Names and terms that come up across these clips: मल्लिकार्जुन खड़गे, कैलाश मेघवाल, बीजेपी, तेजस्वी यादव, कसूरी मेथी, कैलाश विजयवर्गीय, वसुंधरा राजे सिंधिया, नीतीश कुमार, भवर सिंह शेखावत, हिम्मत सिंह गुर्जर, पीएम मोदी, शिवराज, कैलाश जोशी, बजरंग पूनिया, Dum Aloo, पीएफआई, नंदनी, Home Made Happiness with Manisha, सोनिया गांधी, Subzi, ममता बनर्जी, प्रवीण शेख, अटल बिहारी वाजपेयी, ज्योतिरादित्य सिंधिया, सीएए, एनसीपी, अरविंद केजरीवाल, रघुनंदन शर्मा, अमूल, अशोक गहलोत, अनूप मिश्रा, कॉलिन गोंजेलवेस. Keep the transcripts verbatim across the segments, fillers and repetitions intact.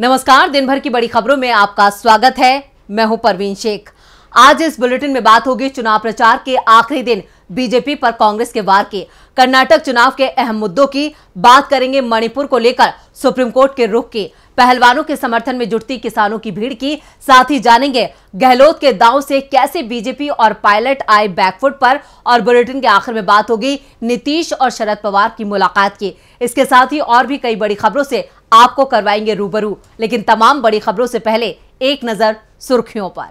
नमस्कार, दिन भर की बड़ी खबरों में आपका स्वागत है। मैं हूं प्रवीण शेख। आज इस बुलेटिन में बात होगी चुनाव प्रचार के आखिरी दिन बीजेपी पर कांग्रेस के वार के, कर्नाटक चुनाव के अहम मुद्दों की बात करेंगे, मणिपुर को लेकर सुप्रीम कोर्ट के रुख की, पहलवानों के समर्थन में जुटती किसानों की भीड़ की, साथ ही जानेंगे गहलोत के दांव से कैसे बीजेपी और पायलट आए बैकफुट पर, और बुलेटिन के आखिर में बात होगी नीतीश और शरद पवार की मुलाकात की। इसके साथ ही और भी कई बड़ी खबरों से आपको करवाएंगे रूबरू, लेकिन तमाम बड़ी खबरों से पहले एक नजर सुर्खियों पर।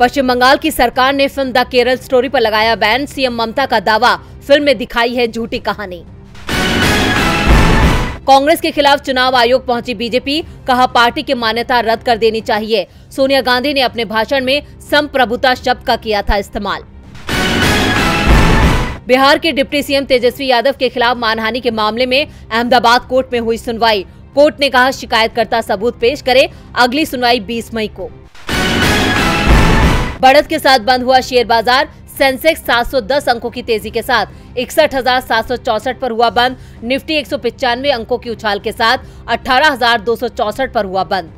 पश्चिम बंगाल की सरकार ने फिल्म द केरल स्टोरी पर लगाया बैन, सीएम ममता का दावा, फिल्म में दिखाई है झूठी कहानी। कांग्रेस के खिलाफ चुनाव आयोग पहुंची बीजेपी, कहा पार्टी की मान्यता रद्द कर देनी चाहिए। सोनिया गांधी ने अपने भाषण में संप्रभुता शब्द का किया था इस्तेमाल। बिहार के डिप्टी सीएम तेजस्वी यादव के खिलाफ मानहानि के मामले में अहमदाबाद कोर्ट में हुई सुनवाई, कोर्ट ने कहा शिकायतकर्ता सबूत पेश करे, अगली सुनवाई बीस मई को। बढ़त के साथ बंद हुआ शेयर बाजार, सेंसेक्स सात सौ दस अंकों की तेजी के साथ इकसठ हजार सात सौ चौसठ पर हुआ बंद, निफ्टी एक सौ पिचानवे अंकों की उछाल के साथ अठारह हजार दो सौ चौसठ पर हुआ बंद।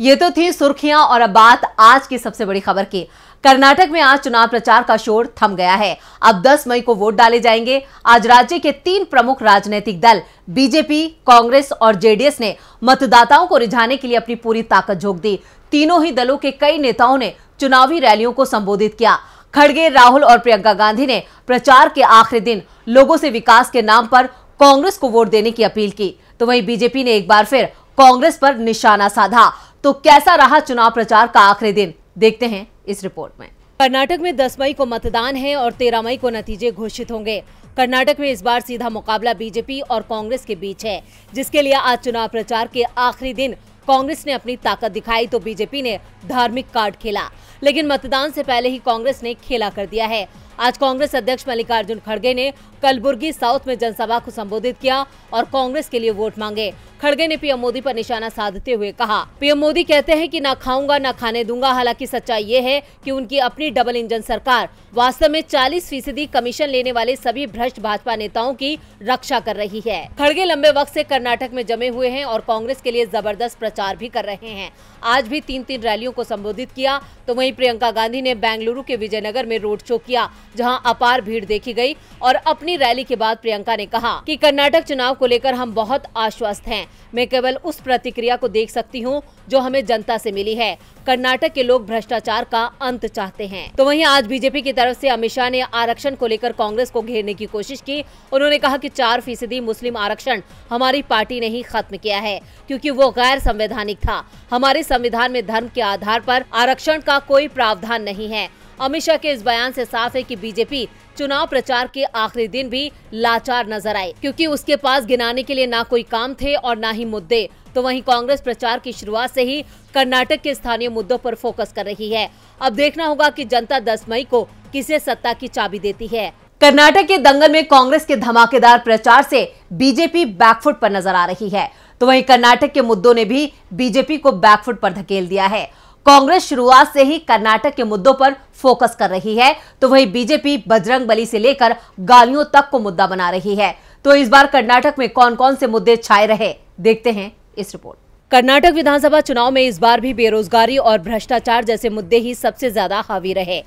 ये तो थी सुर्खियां, और अब बात आज की सबसे बड़ी खबर की। कर्नाटक में आज चुनाव प्रचार का शोर थम गया है। अब दस मई को वोट डाले जाएंगे। आज राज्य के तीन प्रमुख राजनीतिक दल बीजेपी, कांग्रेस और जेडीएस ने मतदाताओं को रिझाने के लिए अपनी पूरी ताकत झोंक दी। तीनों ही दलों के कई नेताओं ने चुनावी रैलियों को संबोधित किया। खड़गे, राहुल और प्रियंका गांधी ने प्रचार के आखिरी दिन लोगों से विकास के नाम पर कांग्रेस को वोट देने की अपील की, तो वहीं बीजेपी ने एक बार फिर कांग्रेस पर निशाना साधा। तो कैसा रहा चुनाव प्रचार का आखिरी दिन, देखते हैं इस रिपोर्ट में। कर्नाटक में दस मई को मतदान है और तेरह मई को नतीजे घोषित होंगे। कर्नाटक में इस बार सीधा मुकाबला बीजेपी और कांग्रेस के बीच है, जिसके लिए आज चुनाव प्रचार के आखिरी दिन कांग्रेस ने अपनी ताकत दिखाई तो बीजेपी ने धार्मिक कार्ड खेला, लेकिन मतदान से पहले ही कांग्रेस ने खेला कर दिया है। आज कांग्रेस अध्यक्ष मल्लिकार्जुन खड़गे ने कलबुर्गी साउथ में जनसभा को संबोधित किया और कांग्रेस के लिए वोट मांगे। खड़गे ने पीएम मोदी पर निशाना साधते हुए कहा, पीएम मोदी कहते हैं कि ना खाऊंगा ना खाने दूंगा। हालांकि सच्चाई ये है कि उनकी अपनी डबल इंजन सरकार वास्तव में चालीस फीसदी कमीशन लेने वाले सभी भ्रष्ट भाजपा नेताओं की रक्षा कर रही है। खड़गे लंबे वक्त से कर्नाटक में जमे हुए हैं और कांग्रेस के लिए जबरदस्त प्रचार भी कर रहे हैं। आज भी तीन तीन रैलियों को संबोधित किया, तो वहीं प्रियंका गांधी ने बेंगलुरु के विजयनगर में रोड शो किया, जहां अपार भीड़ देखी गई। और अपनी रैली के बाद प्रियंका ने कहा कि कर्नाटक चुनाव को लेकर हम बहुत आश्वस्त हैं। मैं केवल उस प्रतिक्रिया को देख सकती हूं जो हमें जनता से मिली है। कर्नाटक के लोग भ्रष्टाचार का अंत चाहते हैं। तो वहीं आज बीजेपी की तरफ से अमित शाह ने आरक्षण को लेकर कांग्रेस को घेरने की कोशिश की। उन्होंने कहा कि चार फीसदी मुस्लिम आरक्षण हमारी पार्टी ने ही खत्म किया है, क्योंकि वो गैर संवैधानिक था। हमारे संविधान में धर्म के आधार पर आरक्षण का कोई प्रावधान नहीं है। अमित शाह के इस बयान से साफ है कि बीजेपी चुनाव प्रचार के आखिरी दिन भी लाचार नजर आए, क्योंकि उसके पास गिनाने के लिए ना कोई काम थे और ना ही मुद्दे। तो वहीं कांग्रेस प्रचार की शुरुआत से ही कर्नाटक के स्थानीय मुद्दों पर फोकस कर रही है। अब देखना होगा कि जनता दस मई को किसे सत्ता की चाबी देती है। कर्नाटक के दंगल में कांग्रेस के धमाकेदार प्रचार से बीजेपी बैकफुट पर नजर आ रही है, तो वहीं कर्नाटक के मुद्दों ने भी बीजेपी को बैकफुट पर धकेल दिया है। कांग्रेस शुरुआत से ही कर्नाटक के मुद्दों पर फोकस कर रही है, तो वहीं बीजेपी बजरंग बली से लेकर गालियों तक को मुद्दा बना रही है। तो इस बार कर्नाटक में कौन कौन से मुद्दे छाए रहे, देखते हैं इस रिपोर्ट। कर्नाटक विधानसभा चुनाव में इस बार भी बेरोजगारी और भ्रष्टाचार जैसे मुद्दे ही सबसे ज्यादा हावी रहे।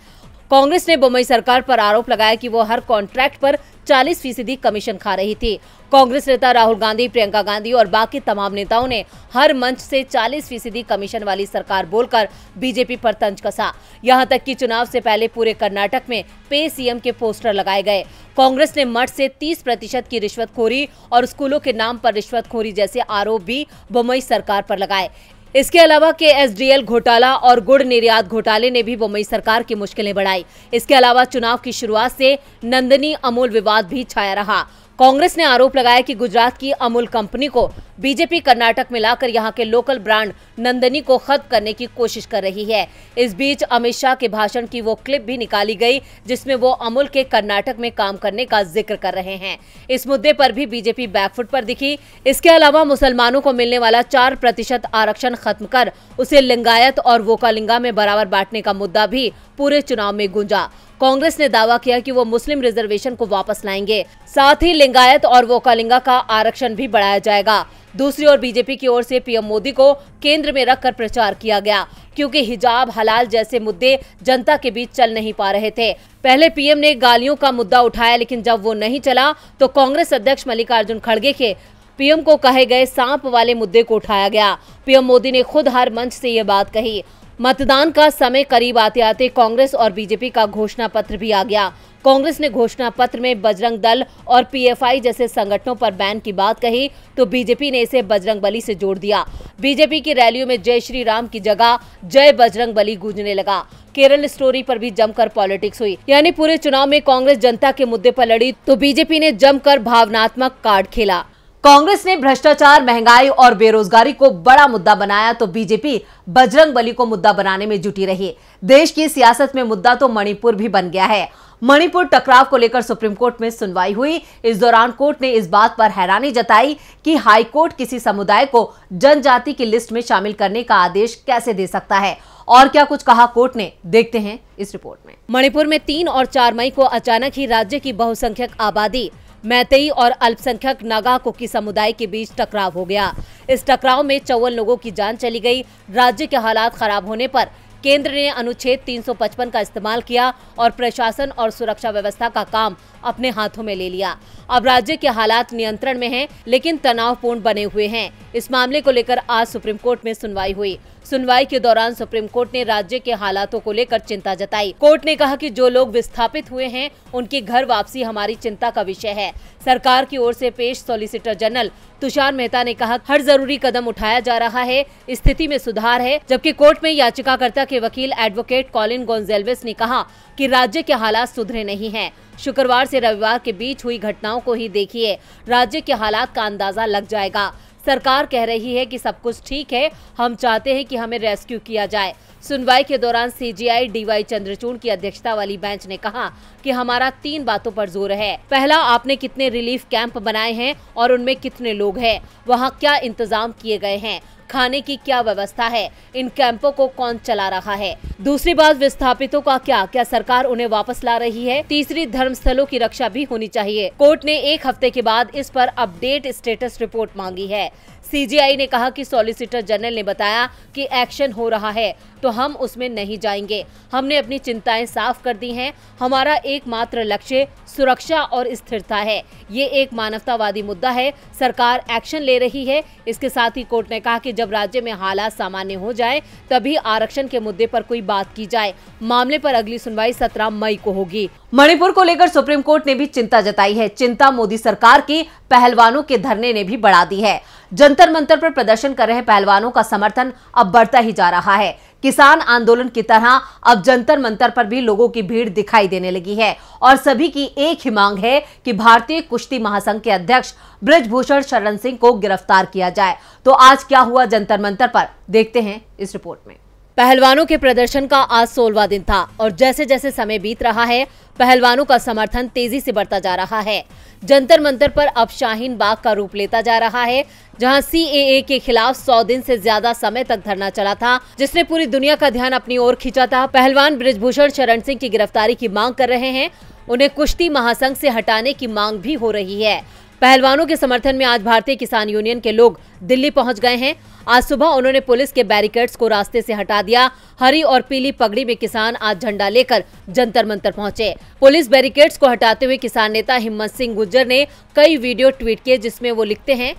कांग्रेस ने बोम्मई सरकार पर आरोप लगाया कि वो हर कॉन्ट्रैक्ट पर चालीस फीसदी कमीशन खा रही थी। कांग्रेस नेता राहुल गांधी, प्रियंका गांधी और बाकी तमाम नेताओं ने हर मंच से चालीस फीसदी कमीशन वाली सरकार बोलकर बीजेपी पर तंज कसा। यहां तक कि चुनाव से पहले पूरे कर्नाटक में पे सीएम के पोस्टर लगाए गए। कांग्रेस ने मठ से तीस प्रतिशत की रिश्वतखोरी और स्कूलों के नाम पर रिश्वतखोरी जैसे आरोप भी बोम्मई सरकार पर लगाए। इसके अलावा के एस डी एल घोटाला और गुड़ निर्यात घोटाले ने भी बोम्बई सरकार की मुश्किलें बढ़ाई। इसके अलावा चुनाव की शुरुआत से नंदनी अमूल विवाद भी छाया रहा। कांग्रेस ने आरोप लगाया कि गुजरात की अमूल कंपनी को बीजेपी कर्नाटक में लाकर यहां के लोकल ब्रांड नंदनी को खत्म करने की कोशिश कर रही है। इस बीच अमित शाह के भाषण की वो क्लिप भी निकाली गई जिसमें वो अमूल के कर्नाटक में काम करने का जिक्र कर रहे हैं। इस मुद्दे पर भी बीजेपी बैकफुट पर दिखी। इसके अलावा मुसलमानों को मिलने वाला चार प्रतिशत आरक्षण खत्म कर उसे लिंगायत और वोकालिंगा में बराबर बांटने का मुद्दा भी पूरे चुनाव में गूंजा। कांग्रेस ने दावा किया कि वो मुस्लिम रिजर्वेशन को वापस लाएंगे, साथ ही लिंगायत और वोकालिंगा का आरक्षण भी बढ़ाया जाएगा। दूसरी ओर बीजेपी की ओर से पीएम मोदी को केंद्र में रखकर प्रचार किया गया क्योंकि हिजाब, हलाल जैसे मुद्दे जनता के बीच चल नहीं पा रहे थे। पहले पीएम ने गालियों का मुद्दा उठाया, लेकिन जब वो नहीं चला तो कांग्रेस अध्यक्ष मल्लिकार्जुन खड़गे के पीएम को कहे गए सांप वाले मुद्दे को उठाया गया। पीएम मोदी ने खुद हर मंच से ये बात कही। मतदान का समय करीब आते आते कांग्रेस और बीजेपी का घोषणा पत्र भी आ गया। कांग्रेस ने घोषणा पत्र में बजरंग दल और पीएफआई जैसे संगठनों पर बैन की बात कही तो बीजेपी ने इसे बजरंगबली से जोड़ दिया। बीजेपी की रैलियों में जय श्री राम की जगह जय बजरंगबली गूंजने लगा। केरल स्टोरी पर भी जमकर पॉलिटिक्स हुई, यानी पूरे चुनाव में कांग्रेस जनता के मुद्दे पर लड़ी तो बीजेपी ने जमकर भावनात्मक कार्ड खेला। कांग्रेस ने भ्रष्टाचार, महंगाई और बेरोजगारी को बड़ा मुद्दा बनाया तो बीजेपी बजरंगबली को मुद्दा बनाने में जुटी रही। देश की सियासत में मुद्दा तो मणिपुर भी बन गया है। मणिपुर टकराव को लेकर सुप्रीम कोर्ट में सुनवाई हुई। इस दौरान कोर्ट ने इस बात पर हैरानी जताई कि हाई कोर्ट किसी समुदाय को जनजाति की लिस्ट में शामिल करने का आदेश कैसे दे सकता है। और क्या कुछ कहा कोर्ट ने, देखते हैं इस रिपोर्ट में। मणिपुर में तीन और चार मई को अचानक ही राज्य की बहुसंख्यक आबादी मैतेई और अल्पसंख्यक नागा कुकी समुदाय के बीच टकराव हो गया। इस टकराव में चौवन लोगों की जान चली गई। राज्य के हालात खराब होने पर केंद्र ने अनुच्छेद तीन सौ पचपन का इस्तेमाल किया और प्रशासन और सुरक्षा व्यवस्था का काम अपने हाथों में ले लिया। अब राज्य के हालात नियंत्रण में हैं, लेकिन तनावपूर्ण बने हुए हैं। इस मामले को लेकर आज सुप्रीम कोर्ट में सुनवाई हुई। सुनवाई के दौरान सुप्रीम कोर्ट ने राज्य के हालातों को लेकर चिंता जताई। कोर्ट ने कहा कि जो लोग विस्थापित हुए हैं उनकी घर वापसी हमारी चिंता का विषय है। सरकार की ओर से पेश सॉलिसिटर जनरल तुषार मेहता ने कहा हर जरूरी कदम उठाया जा रहा है, स्थिति में सुधार है। जबकि कोर्ट में याचिकाकर्ता के वकील एडवोकेट कॉलिन गोंजेलवेस ने कहा कि राज्य के हालात सुधरे नहीं है। शुक्रवार से रविवार के बीच हुई घटनाओं को ही देखिए, राज्य के हालात का अंदाजा लग जाएगा। सरकार कह रही है कि सब कुछ ठीक है, हम चाहते हैं कि हमें रेस्क्यू किया जाए। सुनवाई के दौरान सीजीआई डीवाई चंद्रचूड की अध्यक्षता वाली बेंच ने कहा कि हमारा तीन बातों पर जोर है। पहला, आपने कितने रिलीफ कैंप बनाए हैं और उनमें कितने लोग हैं, वहां क्या इंतजाम किए गए हैं, खाने की क्या व्यवस्था है, इन कैंपों को कौन चला रहा है। दूसरी बात, विस्थापितों का क्या क्या सरकार उन्हें वापस ला रही है। तीसरी, धर्मस्थलों की रक्षा भी होनी चाहिए। कोर्ट ने एक हफ्ते के बाद इस पर अपडेट स्टेटस रिपोर्ट मांगी है। सीजीआई ने कहा कि सॉलिसिटर जनरल ने बताया कि एक्शन हो रहा है तो हम उसमें नहीं जाएंगे। हमने अपनी चिंताएं साफ कर दी हैं। हमारा एकमात्र लक्ष्य सुरक्षा और स्थिरता है। ये एक मानवतावादी मुद्दा है, सरकार एक्शन ले रही है। इसके साथ ही कोर्ट ने कहा कि जब राज्य में हालात सामान्य हो जाए तभी आरक्षण के मुद्दे पर कोई बात की जाए। मामले पर अगली सुनवाई सत्रह मई को होगी। मणिपुर को लेकर सुप्रीम कोर्ट ने भी चिंता जताई है। चिंता मोदी सरकार की पहलवानों के धरने ने भी बढ़ा दी है। जंतर मंतर पर प्रदर्शन कर रहे पहलवानों का समर्थन अब बढ़ता ही जा रहा है। किसान आंदोलन की तरह अब जंतर मंतर पर भी लोगों की भीड़ दिखाई देने लगी है और सभी की एक ही मांग है कि भारतीय कुश्ती महासंघ के अध्यक्ष ब्रजभूषण शरण सिंह को गिरफ्तार किया जाए। तो आज क्या हुआ जंतर मंतर पर, देखते हैं इस रिपोर्ट में। पहलवानों के प्रदर्शन का आज सोलहवां दिन था और जैसे जैसे समय बीत रहा है पहलवानों का समर्थन तेजी से बढ़ता जा रहा है। जंतर मंतर पर अब शाहीन बाग का रूप लेता जा रहा है, जहां सीएए के खिलाफ सौ दिन से ज्यादा समय तक धरना चला था, जिसने पूरी दुनिया का ध्यान अपनी ओर खींचा था। पहलवान ब्रजभूषण शरण सिंह की गिरफ्तारी की मांग कर रहे हैं। उन्हें कुश्ती महासंघ से हटाने की मांग भी हो रही है। पहलवानों के समर्थन में आज भारतीय किसान यूनियन के लोग दिल्ली पहुंच गए हैं। आज सुबह उन्होंने पुलिस के बैरिकेड्स को रास्ते से हटा दिया। हरी और पीली पगड़ी में किसान आज झंडा लेकर जंतर मंतर पहुंचे। पुलिस बैरिकेड्स को हटाते हुए किसान नेता हिम्मत सिंह गुर्जर ने कई वीडियो ट्वीट किए, जिसमें वो लिखते हैं,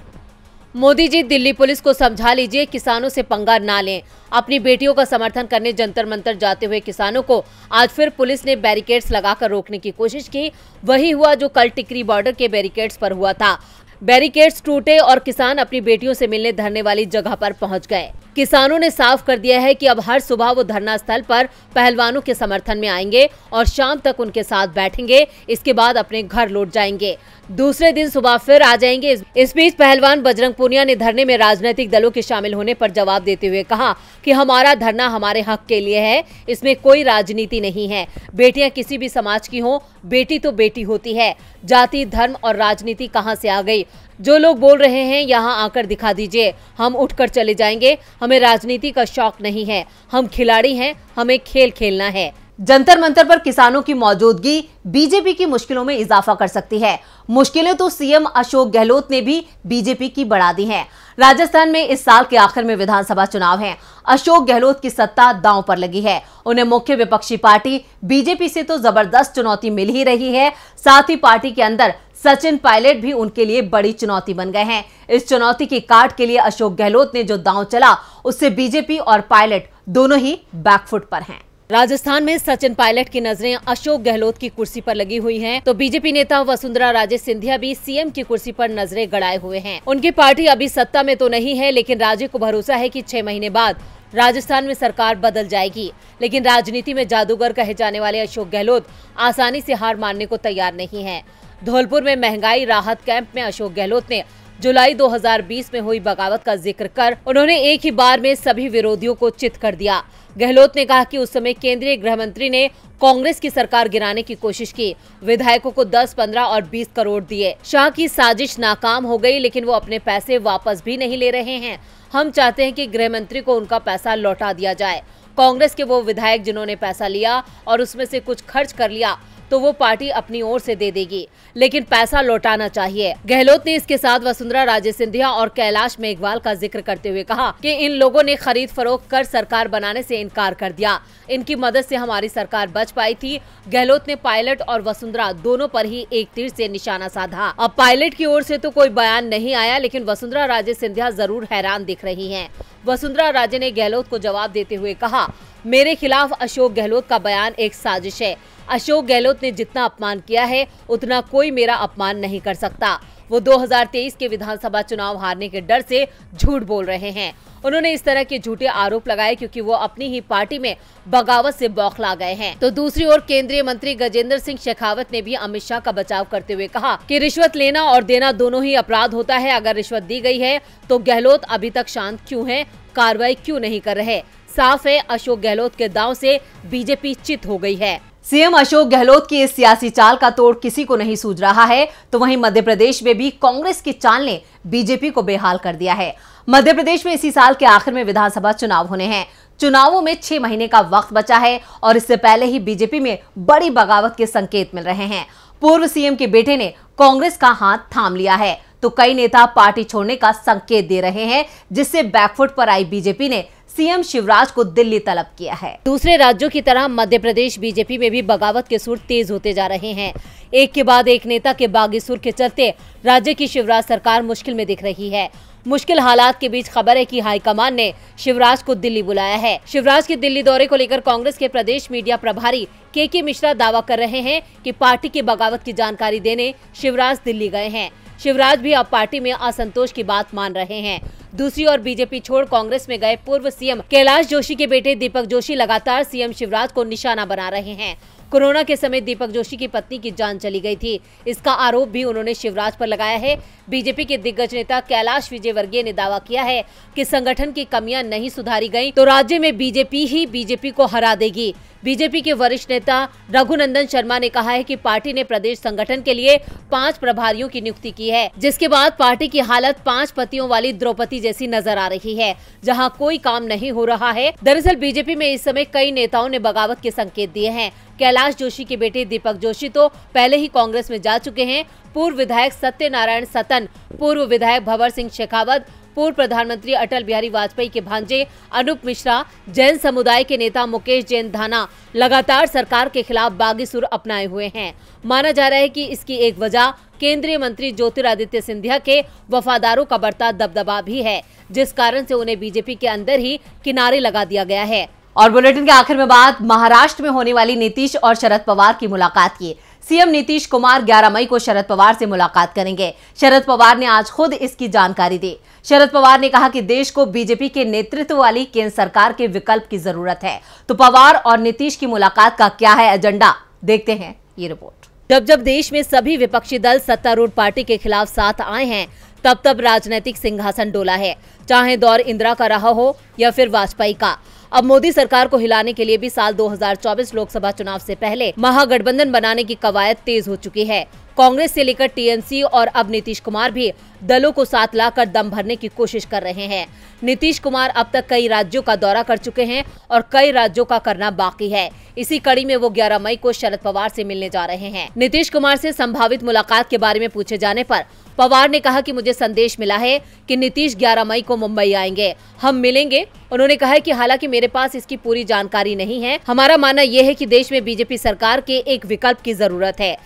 मोदी जी दिल्ली पुलिस को समझा लीजिए, किसानों से पंगा ना लें। अपनी बेटियों का समर्थन करने जंतर मंतर जाते हुए किसानों को आज फिर पुलिस ने बैरिकेड्स लगाकर रोकने की कोशिश की। वही हुआ जो कल टिकरी बॉर्डर के बैरिकेड्स पर हुआ था। बैरिकेड्स टूटे और किसान अपनी बेटियों से मिलने धरने वाली जगह पर पहुंच गए। किसानों ने साफ कर दिया है कि अब हर सुबह वो धरना स्थल पर पहलवानों के समर्थन में आएंगे और शाम तक उनके साथ बैठेंगे, इसके बाद अपने घर लौट जाएंगे। दूसरे दिन सुबह फिर आ जाएंगे। इस बीच पहलवान बजरंग पूनिया ने धरने में राजनीतिक दलों के शामिल होने पर जवाब देते हुए कहा कि हमारा धरना हमारे हक के लिए है, इसमें कोई राजनीति नहीं है। बेटियां किसी भी समाज की हों, बेटी तो बेटी होती है। जाति, धर्म और राजनीति कहां से आ गई? जो लोग बोल रहे हैं यहाँ आकर दिखा दीजिए। हम उठकर चले जाएंगे, हमें राजनीति का शौक नहीं है। हम खिलाड़ी हैं, हमें खेल खेलना है। जंतर मंतर पर किसानों की मौजूदगी बीजेपी की मुश्किलों में इजाफा कर सकती है। मुश्किलें तो सीएम अशोक गहलोत ने भी बीजेपी की बढ़ा दी हैं। राजस्थान में इस साल के आखिर में विधानसभा चुनाव हैं। अशोक गहलोत की सत्ता दांव पर लगी है। उन्हें मुख्य विपक्षी पार्टी बीजेपी से तो जबरदस्त चुनौती मिल ही रही है, साथ ही पार्टी के अंदर सचिन पायलट भी उनके लिए बड़ी चुनौती बन गए हैं। इस चुनौती की काट के लिए अशोक गहलोत ने जो दांव चला, उससे बीजेपी और पायलट दोनों ही बैकफुट पर हैं। राजस्थान में सचिन पायलट की नजरें अशोक गहलोत की कुर्सी पर लगी हुई हैं, तो बीजेपी नेता वसुंधरा राजे सिंधिया भी सीएम की कुर्सी पर नजरें गड़ाए हुए हैं। उनकी पार्टी अभी सत्ता में तो नहीं है, लेकिन राजे को भरोसा है कि छह महीने बाद राजस्थान में सरकार बदल जाएगी। लेकिन राजनीति में जादूगर कहे जाने वाले अशोक गहलोत आसानी से हार मानने को तैयार नहीं है। धौलपुर में महंगाई राहत कैंप में अशोक गहलोत ने जुलाई दो हज़ार बीस में हुई बगावत का जिक्र कर उन्होंने एक ही बार में सभी विरोधियों को चित कर दिया। गहलोत ने कहा कि उस समय केंद्रीय गृह मंत्री ने कांग्रेस की सरकार गिराने की कोशिश की, विधायकों को दस, पंद्रह और बीस करोड़ दिए। शाह की साजिश नाकाम हो गई, लेकिन वो अपने पैसे वापस भी नहीं ले रहे हैं। हम चाहते हैं कि गृह मंत्री को उनका पैसा लौटा दिया जाए। कांग्रेस के वो विधायक जिन्होंने पैसा लिया और उसमें से कुछ खर्च कर लिया तो वो पार्टी अपनी ओर से दे देगी, लेकिन पैसा लौटाना चाहिए। गहलोत ने इसके साथ वसुंधरा राजे सिंधिया और कैलाश मेघवाल का जिक्र करते हुए कहा कि इन लोगों ने खरीद फरोख्त कर सरकार बनाने से इनकार कर दिया। इनकी मदद से हमारी सरकार बच पाई थी। गहलोत ने पायलट और वसुंधरा दोनों पर ही एक तीर से निशाना साधा। अब पायलट की ओर से तो कोई बयान नहीं आया, लेकिन वसुंधरा राजे सिंधिया जरूर हैरान दिख रही है। वसुंधरा राजे ने गहलोत को जवाब देते हुए कहा, मेरे खिलाफ अशोक गहलोत का बयान एक साजिश है। अशोक गहलोत ने जितना अपमान किया है उतना कोई मेरा अपमान नहीं कर सकता। वो दो हज़ार तेईस के विधानसभा चुनाव हारने के डर से झूठ बोल रहे हैं। उन्होंने इस तरह के झूठे आरोप लगाए क्योंकि वो अपनी ही पार्टी में बगावत से बौखला गए हैं। तो दूसरी ओर केंद्रीय मंत्री गजेंद्र सिंह शेखावत ने भी अमित शाह का बचाव करते हुए कहा कि रिश्वत लेना और देना दोनों ही अपराध होता है। अगर रिश्वत दी गई है तो गहलोत अभी तक शांत क्यों है, कार्रवाई क्यों नहीं कर रहे? साफ है, अशोक गहलोत के दांव से बीजेपी चित हो गई है। सीएम अशोक गहलोत की इस सियासी चाल का तोड़ किसी को नहीं सूझ रहा है, तो वहीं मध्य प्रदेश में भी कांग्रेस की चाल ने बीजेपी को बेहाल कर दिया है। मध्य प्रदेश में इसी साल के आखिर में विधानसभा चुनाव होने हैं। चुनावों में छह महीने का वक्त बचा है और इससे पहले ही बीजेपी में बड़ी बगावत के संकेत मिल रहे हैं। पूर्व सीएम के बेटे ने कांग्रेस का हाथ थाम लिया है, तो कई नेता पार्टी छोड़ने का संकेत दे रहे हैं, जिससे बैकफुट पर आई बीजेपी ने सीएम शिवराज को दिल्ली तलब किया है। दूसरे राज्यों की तरह मध्य प्रदेश बीजेपी में भी बगावत के सुर तेज होते जा रहे हैं। एक के बाद एक नेता के बागी सुर के चलते राज्य की शिवराज सरकार मुश्किल में दिख रही है। मुश्किल हालात के बीच खबर है कि हाईकमान ने शिवराज को दिल्ली बुलाया है। शिवराज के दिल्ली दौरे को लेकर कांग्रेस के प्रदेश मीडिया प्रभारी के. के. मिश्रा दावा कर रहे हैं कि पार्टी की बगावत की जानकारी देने शिवराज दिल्ली गए हैं। शिवराज भी अब पार्टी में असंतोष की बात मान रहे हैं। दूसरी ओर बीजेपी छोड़ कांग्रेस में गए पूर्व सीएम कैलाश जोशी के बेटे दीपक जोशी लगातार सीएम शिवराज को निशाना बना रहे हैं। कोरोना के समय दीपक जोशी की पत्नी की जान चली गई थी, इसका आरोप भी उन्होंने शिवराज पर लगाया है। बीजेपी के दिग्गज नेता कैलाश विजयवर्गीय ने दावा किया है कि संगठन की कमियां नहीं सुधारी गई तो राज्य में बीजेपी ही बीजेपी को हरा देगी। बीजेपी के वरिष्ठ नेता रघुनंदन शर्मा ने कहा है कि पार्टी ने प्रदेश संगठन के लिए पांच प्रभारियों की नियुक्ति की है, जिसके बाद पार्टी की हालत पांच पतियों वाली द्रौपदी जैसी नजर आ रही है, जहां कोई काम नहीं हो रहा है। दरअसल बीजेपी में इस समय कई नेताओं ने बगावत के संकेत दिए हैं। कैलाश जोशी के बेटे दीपक जोशी तो पहले ही कांग्रेस में जा चुके हैं। पूर्व विधायक सत्यनारायण सतन, पूर्व विधायक भवर सिंह शेखावत, पूर्व प्रधानमंत्री अटल बिहारी वाजपेयी के भांजे अनूप मिश्रा, जैन समुदाय के नेता मुकेश जैन धाना लगातार सरकार के खिलाफ बागी सुर अपनाए हुए हैं। माना जा रहा है कि इसकी एक वजह केंद्रीय मंत्री ज्योतिरादित्य सिंधिया के वफादारों का बढ़ता दबदबा भी है, जिस कारण से उन्हें बीजेपी के अंदर ही किनारे लगा दिया गया है। और बुलेटिन के आखिर में बात महाराष्ट्र में होने वाली नीतीश और शरद पवार की मुलाकात की। सीएम नीतीश कुमार ग्यारह मई को शरद पवार से मुलाकात करेंगे। शरद पवार ने आज खुद इसकी जानकारी दी। शरद पवार ने कहा कि देश को बीजेपी के नेतृत्व वाली केंद्र सरकार के विकल्प की जरूरत है। तो पवार और नीतीश की मुलाकात का क्या है एजेंडा, देखते हैं ये रिपोर्ट। जब जब देश में सभी विपक्षी दल सत्तारूढ़ पार्टी के खिलाफ साथ आए हैं, तब तब राजनीतिक सिंहासन डोला है। चाहे दौर इंदिरा का रहा हो या फिर वाजपेयी का। अब मोदी सरकार को हिलाने के लिए भी साल दो हज़ार चौबीस लोकसभा चुनाव से पहले महागठबंधन बनाने की कवायद तेज हो चुकी है। कांग्रेस से लेकर टीएमसी और अब नीतीश कुमार भी दलों को साथ लाकर दम भरने की कोशिश कर रहे हैं। नीतीश कुमार अब तक कई राज्यों का दौरा कर चुके हैं और कई राज्यों का करना बाकी है। इसी कड़ी में वो ग्यारह मई को शरद पवार से मिलने जा रहे हैं। नीतीश कुमार से संभावित मुलाकात के बारे में पूछे जाने पर पवार ने कहा कि मुझे संदेश मिला है कि नीतीश ग्यारह मई को मुंबई आएंगे, हम मिलेंगे। उन्होंने कहा है कि हालांकि मेरे पास इसकी पूरी जानकारी नहीं है, हमारा मानना यह है कि देश में बीजेपी सरकार के एक विकल्प की जरूरत है।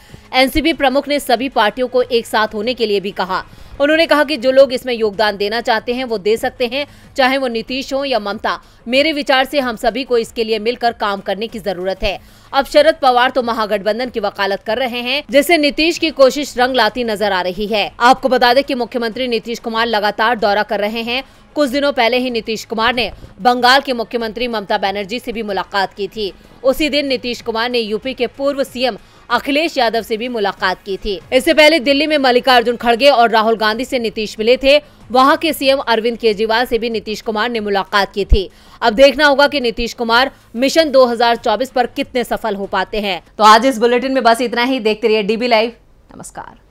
एनसीपी प्रमुख ने सभी पार्टियों को एक साथ होने के लिए भी कहा। उन्होंने कहा कि जो लोग इसमें योगदान देना चाहते हैं वो दे सकते हैं, चाहे वो नीतीश हो या ममता। मेरे विचार से हम सभी को इसके लिए मिलकर काम करने की जरूरत है। अब शरद पवार तो महागठबंधन की वकालत कर रहे हैं, जिससे नीतीश की कोशिश रंग लाती नजर आ रही है। आपको बता दें कि मुख्यमंत्री नीतीश कुमार लगातार दौरा कर रहे हैं। कुछ दिनों पहले ही नीतीश कुमार ने बंगाल के मुख्यमंत्री ममता बनर्जी से भी मुलाकात की थी। उसी दिन नीतीश कुमार ने यूपी के पूर्व सीएम अखिलेश यादव से भी मुलाकात की थी। इससे पहले दिल्ली में मल्लिकार्जुन खड़गे और राहुल गांधी से नीतीश मिले थे। वहां के सीएम अरविंद केजरीवाल से भी नीतीश कुमार ने मुलाकात की थी। अब देखना होगा कि नीतीश कुमार मिशन दो हज़ार चौबीस पर कितने सफल हो पाते हैं। तो आज इस बुलेटिन में बस इतना ही। देखते रहिए डीबी लाइव। नमस्कार।